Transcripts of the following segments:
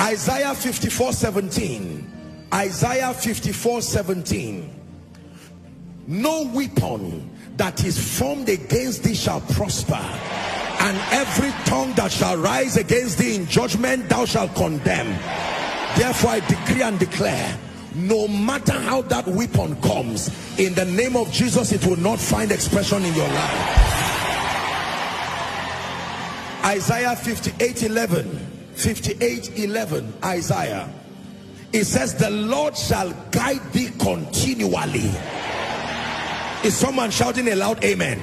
Isaiah 54:17. Isaiah 54:17. No weapon that is formed against thee shall prosper, and every tongue that shall rise against thee in judgment thou shalt condemn. Therefore I decree and declare, no matter how that weapon comes, in the name of Jesus, it will not find expression in your life. Isaiah 58:11. 58:11. Isaiah, it says, the Lord shall guide thee continually. Is someone shouting aloud amen?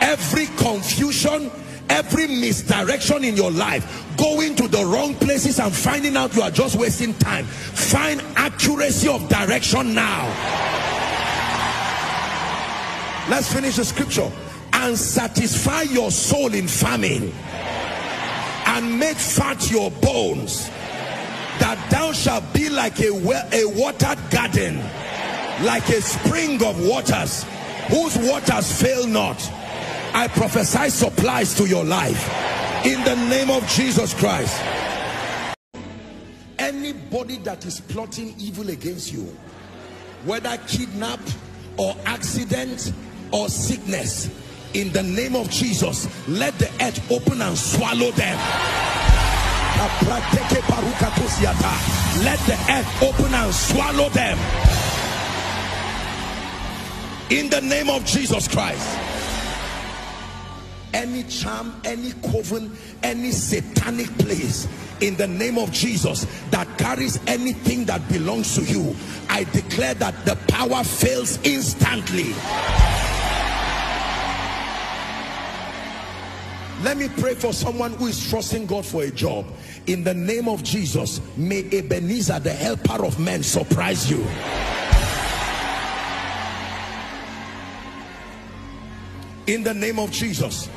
Every confusion, every misdirection in your life, going to the wrong places and finding out you are just wasting time, find accuracy of direction now. Let's finish the scripture. And satisfy your soul in famine, and make fat your bones, that thou shalt be like a watered garden, like a spring of waters, whose waters fail not. I prophesy supplies to your life in the name of Jesus Christ. Anybody that is plotting evil against you, whether kidnap or accident or sickness, in the name of Jesus, let the earth open and swallow them. Let the earth open and swallow them in the name of Jesus Christ. Any charm, any coven, any satanic place, in the name of Jesus, that carries anything that belongs to you, I declare that the power fails instantly. Let me pray for someone who is trusting God for a job. In the name of Jesus, may Ebenezer, the helper of men, surprise you. In the name of Jesus.